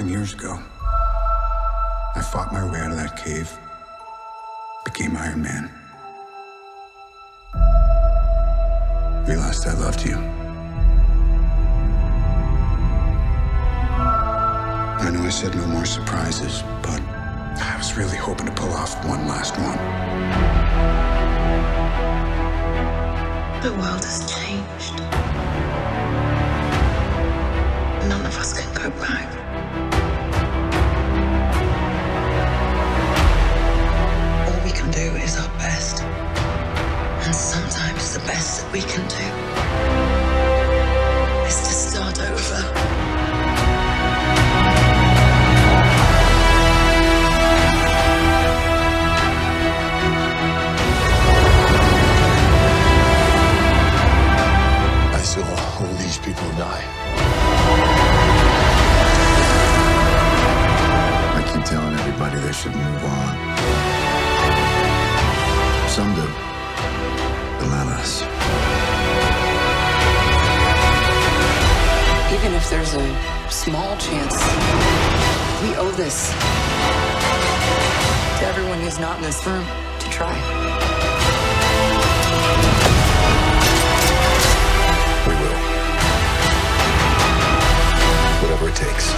some years ago. I fought my way out of that cave, became Iron Man. Realized I loved you. I know I said no more surprises, but I was really hoping to pull off one last one. The world has changed. None of us can go back. All we can do is our best. And sometimes the best that we can do is to start over. They should move on. Some do, but not us. Even if there's a small chance, we owe this to everyone who's not in this room to try. We will. Whatever it takes.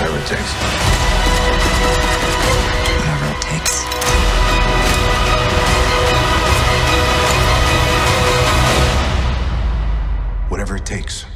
Whatever it takes. Whatever it takes. Whatever it takes.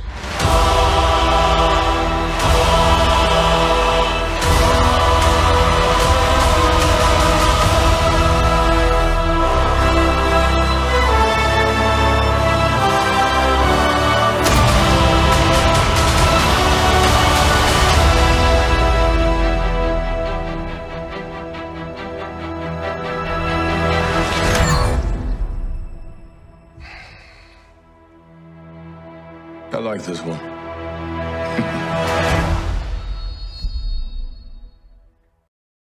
I like this one.